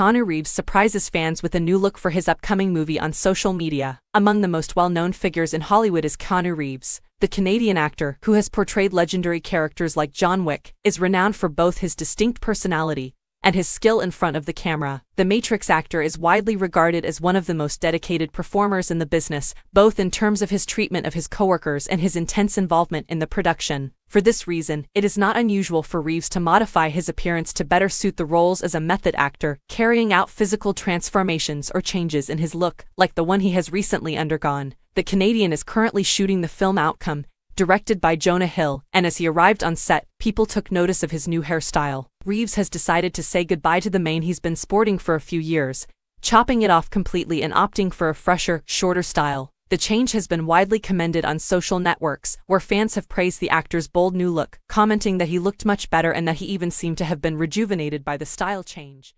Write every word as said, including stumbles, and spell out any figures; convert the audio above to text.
Connor Reeves surprises fans with a new look for his upcoming movie on social media. Among the most well-known figures in Hollywood is Connor Reeves. The Canadian actor, who has portrayed legendary characters like John Wick, is renowned for both his distinct personality and his skill in front of the camera. The Matrix actor is widely regarded as one of the most dedicated performers in the business, both in terms of his treatment of his coworkers and his intense involvement in the production. For this reason, it is not unusual for Reeves to modify his appearance to better suit the roles as a method actor, carrying out physical transformations or changes in his look, like the one he has recently undergone. The Canadian is currently shooting the film Outcome, directed by Jonah Hill, and as he arrived on set, people took notice of his new hairstyle. Reeves has decided to say goodbye to the mane he's been sporting for a few years, chopping it off completely and opting for a fresher, shorter style. The change has been widely commended on social networks, where fans have praised the actor's bold new look, commenting that he looked much better and that he even seemed to have been rejuvenated by the style change.